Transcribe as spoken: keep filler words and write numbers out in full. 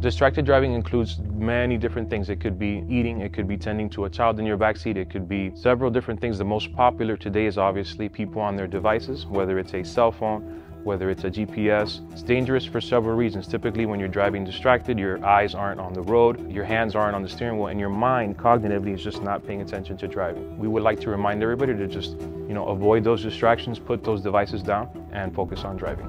Distracted driving includes many different things. It could be eating, it could be tending to a child in your backseat, it could be several different things. The most popular today is obviously people on their devices, whether it's a cell phone, whether it's a G P S. It's dangerous for several reasons. Typically when you're driving distracted, your eyes aren't on the road, your hands aren't on the steering wheel, and your mind cognitively is just not paying attention to driving. We would like to remind everybody to just, you know, avoid those distractions, put those devices down, and focus on driving.